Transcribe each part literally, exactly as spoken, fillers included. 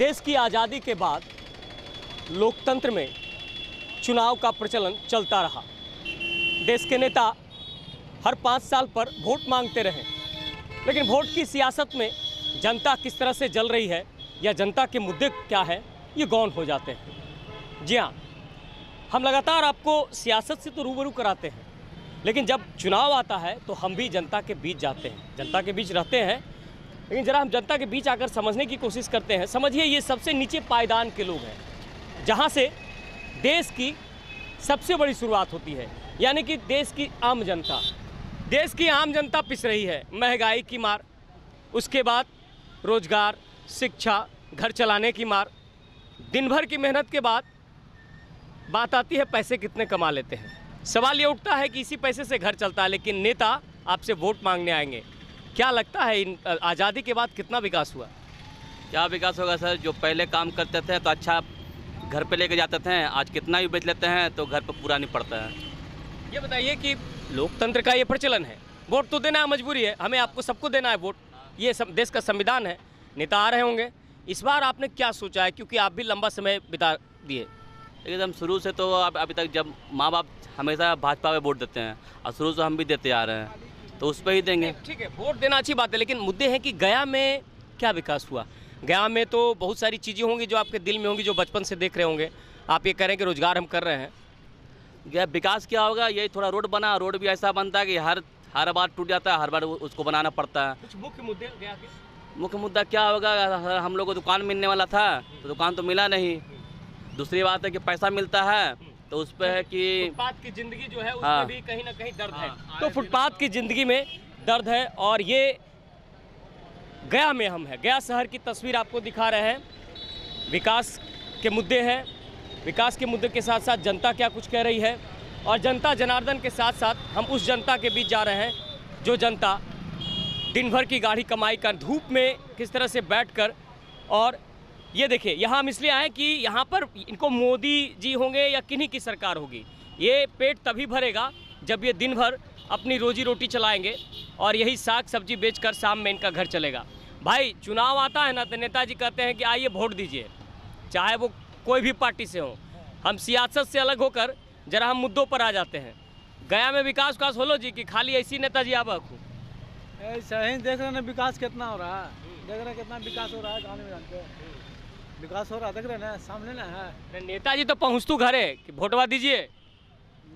देश की आज़ादी के बाद लोकतंत्र में चुनाव का प्रचलन चलता रहा। देश के नेता हर पाँच साल पर वोट मांगते रहे, लेकिन वोट की सियासत में जनता किस तरह से जल रही है या जनता के मुद्दे क्या है, ये गौण हो जाते हैं। जी हाँ, हम लगातार आपको सियासत से तो रूबरू कराते हैं, लेकिन जब चुनाव आता है तो हम भी जनता के बीच जाते हैं, जनता के बीच रहते हैं। लेकिन ज़रा हम जनता के बीच आकर समझने की कोशिश करते हैं। समझिए, ये सबसे नीचे पायदान के लोग हैं, जहाँ से देश की सबसे बड़ी शुरुआत होती है, यानी कि देश की आम जनता। देश की आम जनता पिस रही है महंगाई की मार, उसके बाद रोजगार, शिक्षा, घर चलाने की मार। दिन भर की मेहनत के बाद बात आती है पैसे कितने कमा लेते हैं। सवाल ये उठता है कि इसी पैसे से घर चलता है, लेकिन नेता आपसे वोट मांगने आएंगे। क्या लगता है, इन आज़ादी के बाद कितना विकास हुआ? क्या विकास होगा सर, जो पहले काम करते थे तो अच्छा घर पे लेके जाते थे, आज कितना भी बेच लेते हैं तो घर पर पूरा नहीं पड़ता है। ये बताइए कि लोकतंत्र का ये प्रचलन है, वोट तो देना मजबूरी है, हमें आपको सबको देना है वोट, ये सब देश का संविधान है। नेता आ रहे होंगे, इस बार आपने क्या सोचा है, क्योंकि आप भी लंबा समय बिता दिए? एकदम शुरू से तो आप अभी तक, जब माँ बाप हमेशा भाजपा में वोट देते हैं और शुरू से हम भी देते आ रहे हैं, तो उस पर ही देंगे। ठीक है, वोट देना अच्छी बात है, लेकिन मुद्दे हैं कि गया में क्या विकास हुआ? गया में तो बहुत सारी चीज़ें होंगी जो आपके दिल में होंगी, जो बचपन से देख रहे होंगे। आप ये कह रहे हैं कि रोजगार हम कर रहे हैं, गया विकास क्या होगा? यही थोड़ा रोड बना, रोड भी ऐसा बनता है कि हर हर बार टूट जाता है, हर बार उसको बनाना पड़ता है। कुछ मुख्य मुद्दे गया के? मुख्य मुद्दा क्या होगा, हम लोग को दुकान मिलने वाला था तो दुकान तो मिला नहीं। दूसरी बात है कि पैसा मिलता है तो उस पर है कि फुटपाथ की ज़िंदगी जो है उसमें हाँ। भी कहीं ना कहीं दर्द हाँ। है, तो फुटपाथ की ज़िंदगी में दर्द है। और ये गया में हम हैं, गया शहर की तस्वीर आपको दिखा रहे हैं। विकास के मुद्दे हैं, विकास के मुद्दे के साथ साथ जनता क्या कुछ कह रही है, और जनता जनार्दन के साथ साथ हम उस जनता के बीच जा रहे हैं जो जनता दिन भर की गाढ़ी कमाई कर धूप में किस तरह से बैठकर। और ये देखिए, यहाँ हम इसलिए आए कि यहाँ पर इनको मोदी जी होंगे या किन्हीं की सरकार होगी, ये पेट तभी भरेगा जब ये दिन भर अपनी रोजी रोटी चलाएंगे और यही साग सब्जी बेचकर शाम में इनका घर चलेगा। भाई, चुनाव आता है ना तो नेताजी कहते हैं कि आइए वोट दीजिए, चाहे वो कोई भी पार्टी से हो। हम सियासत से अलग होकर जरा हम मुद्दों पर आ जाते हैं। गया में विकास उकास होलो जी कि खाली ऐसी नेताजी आबा हो? ऐसा ही देख रहे ना विकास कितना हो रहा है, देख रहे कितना विकास हो रहा है, गाँव में जानते हैं विकास हो रहा, देख रहे ना सामने ना है। नेताजी तो पहुँचतू घर है कि वोटवा दीजिए,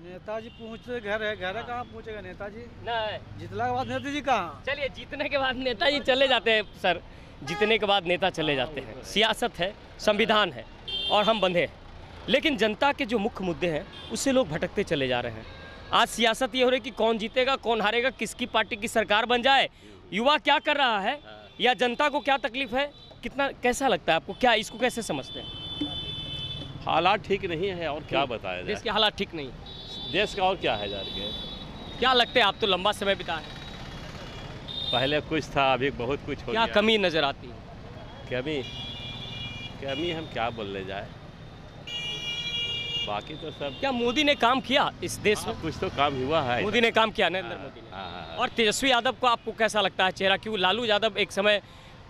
नेताजी पहुँचते घर है, घर है कहाँ पहुँचेगा नेताजी? नहीं, जितने के बाद नेताजी कहाँ? चलिए, जीतने के बाद नेताजी चले जाते हैं सर, जीतने के बाद नेता चले जाते हैं। सियासत है, संविधान है और हम बंधे हैं, लेकिन जनता के जो मुख्य मुद्दे हैं उससे लोग भटकते चले जा रहे हैं। आज सियासत ये हो रही कि कौन जीतेगा, कौन हारेगा, किसकी पार्टी की सरकार बन जाए, युवा क्या कर रहा है या जनता को क्या तकलीफ है। कितना कैसा लगता है आपको, क्या इसको कैसे समझते हैं? हालात ठीक नहीं है और क्या बताया जाए, देश के हालात ठीक नहीं, देश का और क्या है यार। के क्या लगता है, आप तो लंबा समय बिताए, पहले कुछ था अभी बहुत कुछ हो गया, क्या कमी नज़र आती है? कमी कमी हम क्या बोलने जाए, बाकी तो सब। क्या मोदी ने काम किया इस देश में? कुछ तो काम हुआ है, मोदी ने काम किया, नरेंद्र मोदी ने। और तेजस्वी यादव को आपको कैसा लगता है चेहरा, क्यों लालू यादव एक समय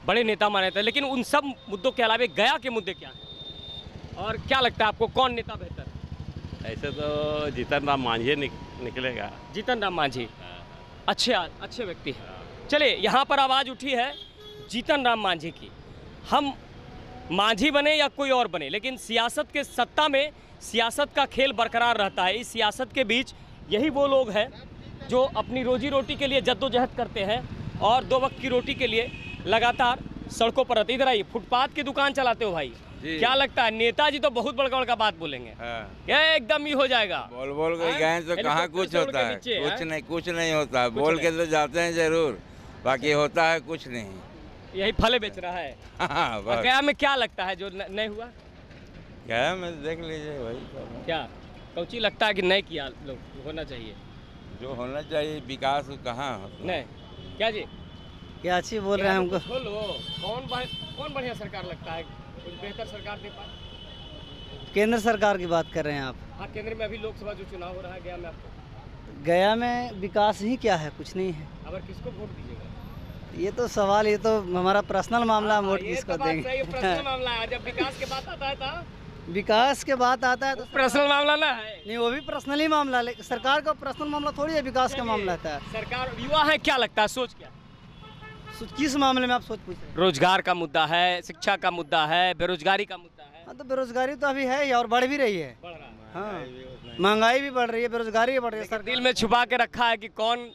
बड़े नेता माने थे, लेकिन उन सब मुद्दों के अलावा गया के मुद्दे क्या हैं और क्या लगता है आपको कौन नेता बेहतर है? ऐसे तो जीतन राम मांझी निक, निकलेगा जीतन राम मांझी अच्छे अच्छे व्यक्ति हैं। चलिए, यहाँ पर आवाज़ उठी है जीतन राम मांझी की। हम मांझी बने या कोई और बने, लेकिन सियासत के सत्ता में सियासत का खेल बरकरार रहता है। इस सियासत के बीच यही वो लोग हैं जो अपनी रोजी रोटी के लिए जद्दोजहद करते हैं और दो वक्त की रोटी के लिए लगातार सड़कों पर रहते। इधर आइए, फुटपाथ की दुकान चलाते हो भाई, क्या लगता है नेताजी तो बहुत बड़का बड़का बात बोलेंगे, एकदम ही हो जाएगा, बोल बोल के गए तो कहाँ कुछ होता है? कुछ नहीं, कुछ नहीं होता, बोल के तो जाते हैं जरूर, बाकी होता है कुछ नहीं, यही फले बेच रहा है। गया में क्या लगता है जो नहीं हुआ? गया में देख लीजिए भाई, क्या कौची लगता है कि नहीं किया लोग, होना चाहिए जो होना चाहिए, विकास कहाँ नहीं। क्या जी, क्या अच्छी बोल रहे हैं हमको? बोलो, कौन कौन बढ़िया सरकार लगता है, कुछ बेहतर सरकार दे पाए? केंद्र सरकार की बात कर रहे हैं आप? हाँ, केंद्र में अभी लोकसभा जो चुनाव हो रहा है गया में, आपको गया में विकास ही क्या है, कुछ नहीं है। अगर किसको वोट दीजिएगा? ये तो सवाल, ये तो हमारा पर्सनल मामला, हम वोट किसको देंगे। पर्सनल मामला है, जब विकास के बात आता है तो विकास के बात आता है तो पर्सनल मामला ना है। नहीं, वो भी पर्सनल ही मामला है, सरकार का पर्सनल मामला थोड़ी है, विकास का मामला आता है। सरकार युवा है, क्या लगता है सोच क्या, किस मामले में आप सोच पूछ रहे हैं? रोजगार का मुद्दा है, शिक्षा का मुद्दा है, बेरोजगारी का मुद्दा है। हाँ, तो बेरोजगारी तो अभी है और बढ़ भी रही है, हाँ, महंगाई भी बढ़ रही है, बेरोजगारी भी बढ़ रही है। सर दिल में छुपा के रखा है कि कौन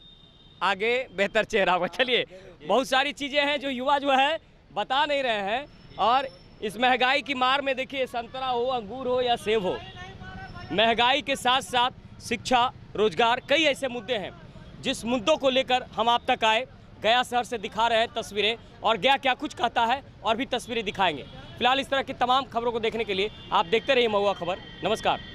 आगे बेहतर चेहरा होगा। चलिए, बहुत सारी चीज़ें हैं जो युवा जो है बता नहीं रहे हैं, और इस महंगाई की मार में देखिए, संतरा हो, अंगूर हो या सेब हो, महंगाई के साथ साथ शिक्षा, रोजगार, कई ऐसे मुद्दे हैं जिस मुद्दों को लेकर हम आप तक आए। गया शहर से दिखा रहे हैं तस्वीरें, और गया क्या कुछ कहता है और भी तस्वीरें दिखाएंगे। फिलहाल इस तरह की तमाम खबरों को देखने के लिए आप देखते रहिए महुआ खबर। नमस्कार।